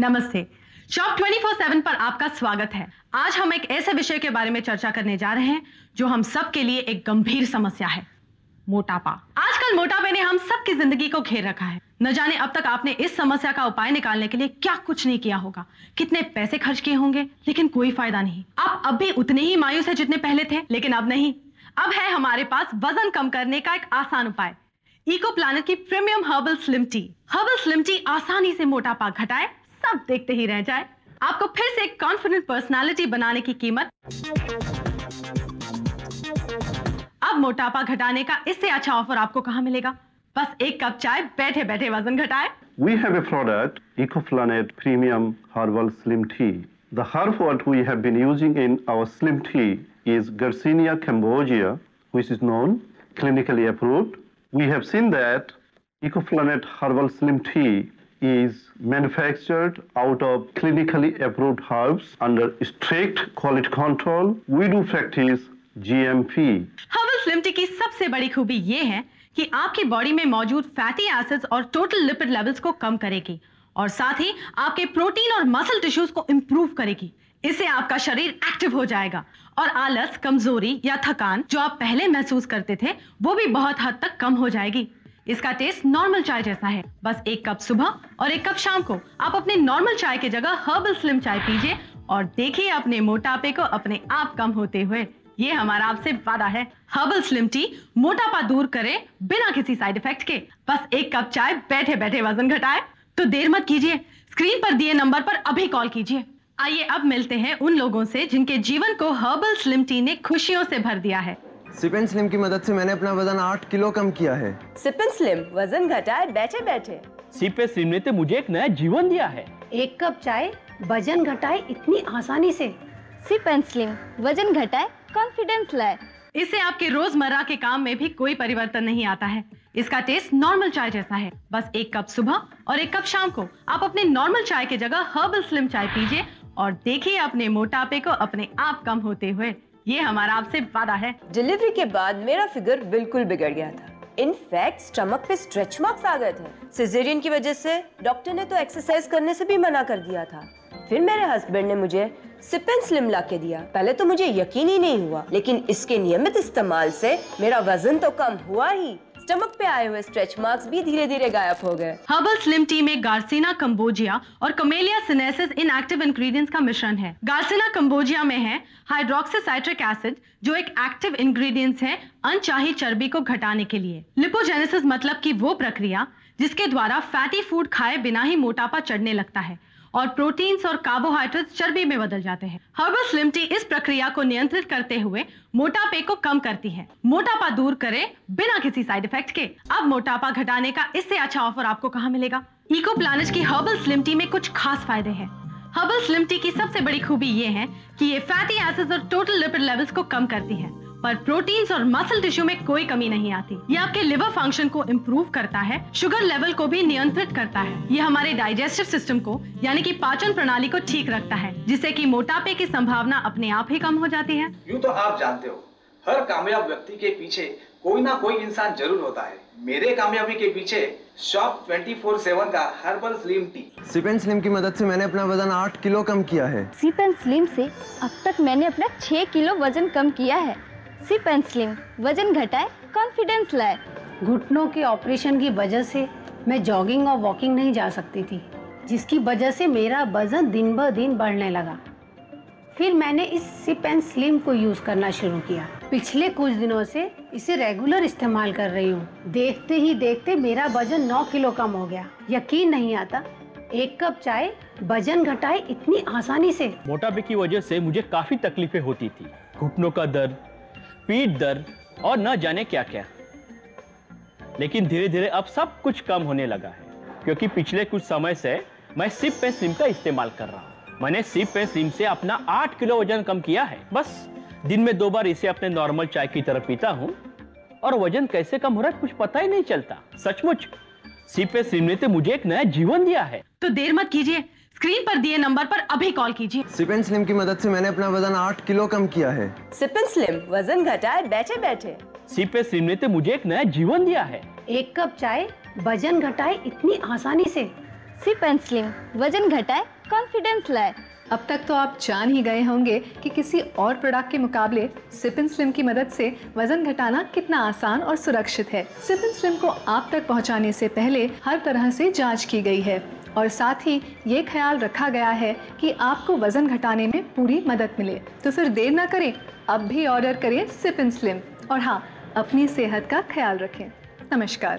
नमस्ते। Shop 24/7 पर आपका स्वागत है। आज हम एक ऐसे विषय के बारे में चर्चा करने जा रहे हैं जो हम सब के लिए एक गंभीर समस्या है, मोटापा। आजकल मोटापे ने हम सबकी जिंदगी को घेर रखा है। न जाने अब तक आपने इस समस्या का उपाय निकालने के लिए क्या कुछ नहीं किया होगा, कितने पैसे खर्च किए होंगे, लेकिन कोई फायदा नहीं। आप अब भी उतने ही मायूस है जितने पहले थे, लेकिन अब नहीं। अब है हमारे पास वजन कम करने का एक आसान उपाय, इको प्लान की premium herbal slim tea. Herbal slim tea आसानी से मोटापा घटाए, सब देखते ही रह जाए। आपको फिर से एक कॉन्फिडेंट पर्सनालिटी बनाने की कीमत। अब मोटापा घटाने का इससे अच्छा ऑफर आपको कहाँ मिलेगा? बस एक कप चाय, बैठे बैठे वजन घटाए। We have a product, eco plan premium herbal slim tea. The herb what we have been using in our slim tea is Garcinia Cambogia, which is known, clinically approved. We have seen that Eco Plan Herbal Slim Tea is manufactured out of clinically approved herbs under strict quality control. We do practice GMP. Herbal Slim Tea की सबसे बड़ी खूबी ये है कि आपकी body में मौजूद फैटी एसिड्स और टोटल लिपिड लेवल्स को कम करेगी और साथ ही आपके प्रोटीन और मसल टिश्यूज को इम्प्रूव करेगी। इससे आपका शरीर एक्टिव हो जाएगा और आलस, कमजोरी या थकान जो आप पहले महसूस करते थे वो भी बहुत हद तक कम हो जाएगी। इसका टेस्ट नॉर्मल चाय जैसा है। बस एक कप सुबह और एक कप शाम को आप अपने नॉर्मल चाय की जगह हर्बल स्लिम चाय पीजिए और देखिए अपने मोटापे को अपने आप कम होते हुए। ये हमारा आपसे वादा है। हर्बल स्लिम टी मोटापा दूर करे बिना किसी साइड इफेक्ट के। बस एक कप चाय, बैठे बैठे वजन घटाए। तो देर मत कीजिए, स्क्रीन पर दिए नंबर पर अभी कॉल कीजिए। आइए अब मिलते हैं उन लोगों से जिनके जीवन को हर्बल स्लिम टी ने खुशियों से भर दिया है। सिप एंड स्लिम की मदद से मैंने अपना वजन 8 किलो कम किया है। सिप एंड स्लिम वजन घटाए बैठे बैठे। सिप एंड स्लिम ने तो मुझे एक नया जीवन दिया है। एक कप चाय, वजन घटाए इतनी आसानी से। सिप एंड स्लिम वजन घटाए, कॉन्फिडेंस लाए। इससे आपके रोजमर्रा के काम में भी कोई परिवर्तन नहीं आता है। इसका टेस्ट नॉर्मल चाय जैसा है। बस एक कप सुबह और एक कप शाम को आप अपने नॉर्मल चाय की जगह हर्बल स्लिम चाय पीजिए और देखिए अपने मोटापे को अपने आप कम होते हुए। ये हमारा आपसे वादा है। डिलीवरी के बाद मेरा फिगर बिल्कुल बिगड़ गया था। इनफैक्ट स्टमक पे स्ट्रेच मार्क्स आ गए थे। सिजेरियन की वजह से डॉक्टर ने तो एक्सरसाइज करने से भी मना कर दिया था। फिर मेरे हस्बैंड ने मुझे सिप एंड स्लिम ला के दिया। पहले तो मुझे यकीन ही नहीं हुआ, लेकिन इसके नियमित इस्तेमाल से मेरा वजन तो कम हुआ ही, स्टमक पे आए हुए स्ट्रेच मार्क्स भी धीरे धीरे गायब हो गए। हर्बल स्लिम टी में गार्सिना कंबोजिया और कमेलिया सिनेसिस इनएक्टिव इंग्रेडिएंट्स का मिश्रण है। गार्सिना कंबोजिया में है हाइड्रोक्सी साइट्रिक एसिड जो एक एक्टिव इंग्रेडिएंट्स है अनचाही चर्बी को घटाने के लिए। लिपोजेनेसिस मतलब की वो प्रक्रिया जिसके द्वारा फैटी फूड खाए बिना ही मोटापा चढ़ने लगता है और प्रोटीन्स और कार्बोहाइड्रेट्स चर्बी में बदल जाते हैं। हर्बल स्लिम टी इस प्रक्रिया को नियंत्रित करते हुए मोटापे को कम करती है। मोटापा दूर करे बिना किसी साइड इफेक्ट के। अब मोटापा घटाने का इससे अच्छा ऑफर आपको कहाँ मिलेगा? इको प्लान की हर्बल स्लिम टी में कुछ खास फायदे हैं। हर्बल स्लिम टी की सबसे बड़ी खूबी ये है कि ये फैटी एसिड्स और टोटल लिपिड लेवल्स को कम करती है पर प्रोटीन्स और मसल टिश्यू में कोई कमी नहीं आती। ये आपके लिवर फंक्शन को इम्प्रूव करता है, शुगर लेवल को भी नियंत्रित करता है। ये हमारे डाइजेस्टिव सिस्टम को यानी कि पाचन प्रणाली को ठीक रखता है, जिससे कि मोटापे की संभावना अपने आप ही कम हो जाती है। यूँ तो आप जानते हो हर कामयाब व्यक्ति के पीछे कोई ना कोई इंसान जरूर होता है। मेरे कामयाबी के पीछे Shop 24/7 का herbal slim tea. Sip and slim की मदद से मैंने अपना वजन 8 किलो कम किया है। सिप एंड स्लिम से अब तक मैंने अपना 6 किलो वजन कम किया है। सिप एंड स्लिम वजन घटाए, कॉन्फिडेंस लाए। घुटनों के ऑपरेशन की वजह से मैं जॉगिंग और वॉकिंग नहीं जा सकती थी, जिसकी वजह से मेरा वजन दिन ब दिन बढ़ने लगा। फिर मैंने इस सिप एंड स्लिम को यूज करना शुरू किया। पिछले कुछ दिनों से इसे रेगुलर इस्तेमाल कर रही हूँ। देखते ही देखते मेरा वजन 9 किलो कम हो गया। यकीन नहीं आता, एक कप चाय, वजन घटाए इतनी आसानी से। मोटापे की वजह से मुझे काफी तकलीफें होती थी, घुटनों का दर्द, पीठ दर्द और न जाने क्या क्या, लेकिन धीरे धीरे अब सब कुछ कम होने लगा है क्योंकि पिछले कुछ समय से मैं सिप एंड स्लिम का इस्तेमाल कर रहा हूँ। मैंने सिप एंड स्लिम से अपना 8 किलो वजन कम किया है। बस दिन में 2 बार इसे अपने नॉर्मल चाय की तरह पीता हूँ और वजन कैसे कम हो रहा है कुछ पता ही नहीं चलता। सचमुच सिप एंड स्लिम ने तो मुझे एक नया जीवन दिया है। तो देर मत कीजिए, स्क्रीन पर दिए नंबर पर अभी कॉल कीजिए। सिप एंड स्लिम की मदद से मैंने अपना वजन 8 किलो कम किया है। सिप एंड स्लिम वजन घटाए बैठे बैठे। सिप एंड स्लिम ने तो मुझे एक नया जीवन दिया है। एक कप चाय, वजन घटाए इतनी आसानी से। सिप एंड स्लिम, वजन घटाए, कॉन्फिडेंस लाए। अब तक तो आप जान ही गए होंगे कि किसी और प्रोडक्ट के मुकाबले सिप एंड स्लिम की मदद से वजन घटाना कितना आसान और सुरक्षित है। सिप एंड स्लिम को आप तक पहुंचाने से पहले हर तरह से जांच की गई है और साथ ही ये ख्याल रखा गया है कि आपको वजन घटाने में पूरी मदद मिले। तो फिर देर ना करें, अब भी ऑर्डर करें सिप एंड स्लिम। और हाँ, अपनी सेहत का ख्याल रखें। नमस्कार।